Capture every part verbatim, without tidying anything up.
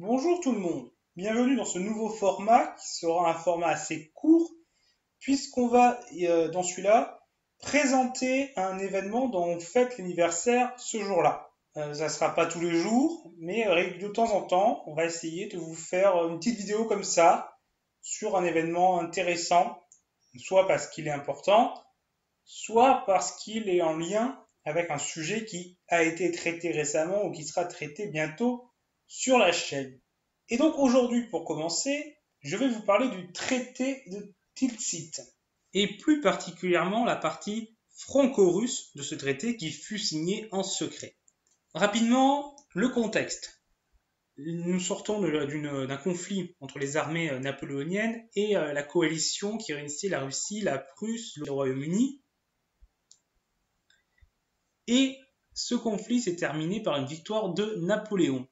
Bonjour tout le monde, bienvenue dans ce nouveau format qui sera un format assez court puisqu'on va euh, dans celui-là présenter un événement dont on fête l'anniversaire ce jour-là. Euh, ça ne sera pas tous les jours, mais euh, de temps en temps on va essayer de vous faire une petite vidéo comme ça sur un événement intéressant, soit parce qu'il est important, soit parce qu'il est en lien avec un sujet qui a été traité récemment ou qui sera traité bientôt sur la chaîne. Et donc aujourd'hui, pour commencer, je vais vous parler du traité de Tilsit, et plus particulièrement la partie franco-russe de ce traité qui fut signé en secret. Rapidement, le contexte. Nous sortons d'un conflit entre les armées napoléoniennes et la coalition qui réunissait la Russie, la Prusse, le Royaume-Uni. Et ce conflit s'est terminé par une victoire de Napoléon.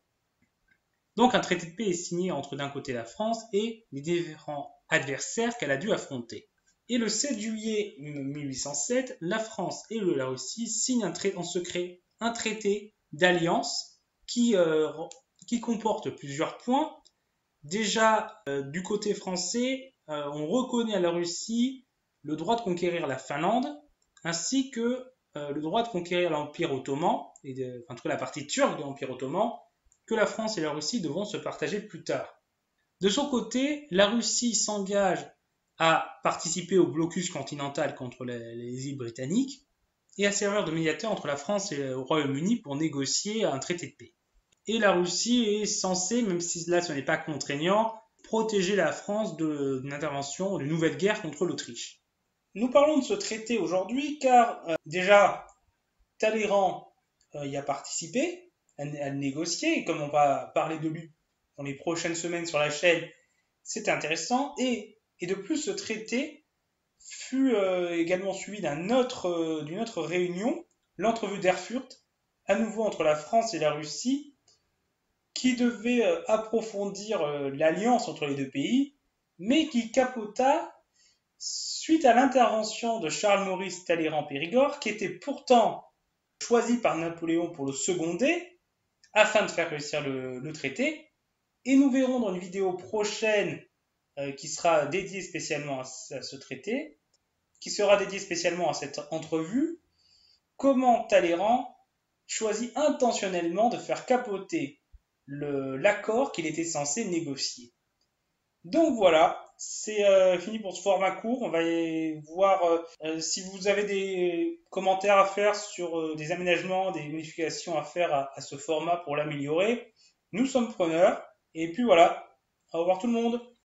Donc un traité de paix est signé entre d'un côté la France et les différents adversaires qu'elle a dû affronter. Et le sept juillet mille huit cent sept, la France et la Russie signent un trai- en secret un traité d'alliance qui, euh, qui comporte plusieurs points. Déjà, euh, du côté français, euh, on reconnaît à la Russie le droit de conquérir la Finlande, ainsi que euh, le droit de conquérir l'Empire ottoman, et de, en tout cas la partie turque de l'Empire ottoman, que la France et la Russie devront se partager plus tard. De son côté, la Russie s'engage à participer au blocus continental contre les, les îles britanniques et à servir de médiateur entre la France et le Royaume-Uni pour négocier un traité de paix. Et la Russie est censée, même si là ce n'est pas contraignant, protéger la France d'une intervention, d'une nouvelle guerre contre l'Autriche. Nous parlons de ce traité aujourd'hui car euh, déjà Talleyrand euh, y a participé, à négocier, et comme on va parler de lui dans les prochaines semaines sur la chaîne, c'est intéressant, et, et de plus ce traité fut euh, également suivi d'un autre, euh, d'une autre réunion, l'entrevue d'Erfurt, à nouveau entre la France et la Russie, qui devait euh, approfondir euh, l'alliance entre les deux pays, mais qui capota suite à l'intervention de Charles-Maurice Talleyrand-Périgord, qui était pourtant choisi par Napoléon pour le seconder, afin de faire réussir le, le traité, et nous verrons dans une vidéo prochaine euh, qui sera dédiée spécialement à, à ce traité, qui sera dédiée spécialement à cette entrevue, comment Talleyrand choisit intentionnellement de faire capoter l'accord qu'il était censé négocier. Donc voilà, c'est euh, fini pour ce format court, on va y voir euh, si vous avez des commentaires à faire sur euh, des aménagements, des modifications à faire à, à ce format pour l'améliorer. Nous sommes preneurs, et puis voilà, au revoir tout le monde.